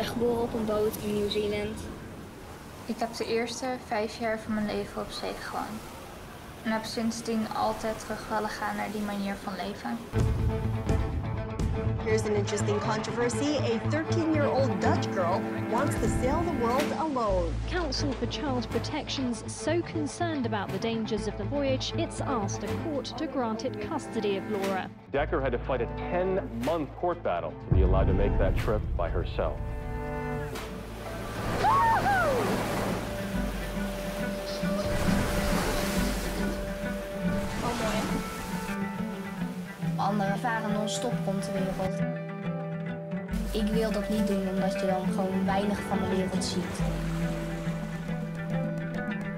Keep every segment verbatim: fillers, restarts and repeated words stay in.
ben geboren op een boot in Nieuw-Zeeland. Ik heb de eerste vijf jaar van mijn leven op zee gewoond. En heb sindsdien altijd terug willen gaan naar die manier van leven. Here's an interesting controversy. A thirteen-year-old Dutch girl wants to sail the world alone. Council for Child Protection's so concerned about the dangers of the voyage, it's asked a court to grant it custody of Laura. Dekker had to fight a ten-month court battle to be allowed to make that trip by herself. Anderen varen non-stop rond de wereld. Ik wil dat niet doen, omdat je dan gewoon weinig van de wereld ziet.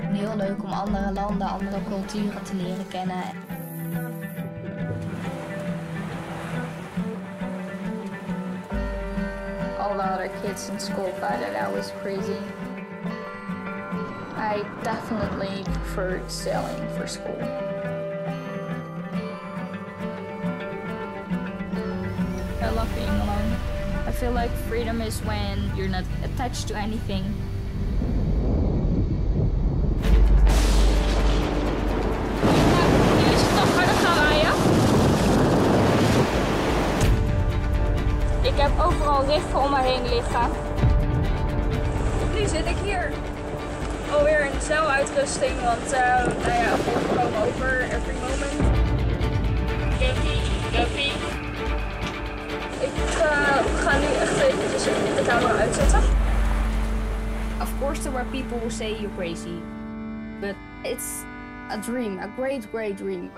En heel leuk om andere landen, andere culturen te leren kennen. All the other kids in school thought that I was crazy. I definitely preferred sailing for school. I love being alone. I feel like freedom is when you're not attached to anything. Je zit nog harder gaan rijden. Ik heb overal riffen om me heen liggen. Nu zit ik hier. Alweer in zeiluitrusting, want uh, nou ja, we komen over every moment. Of course there were people who say you're crazy, but it's a dream, a great, great dream.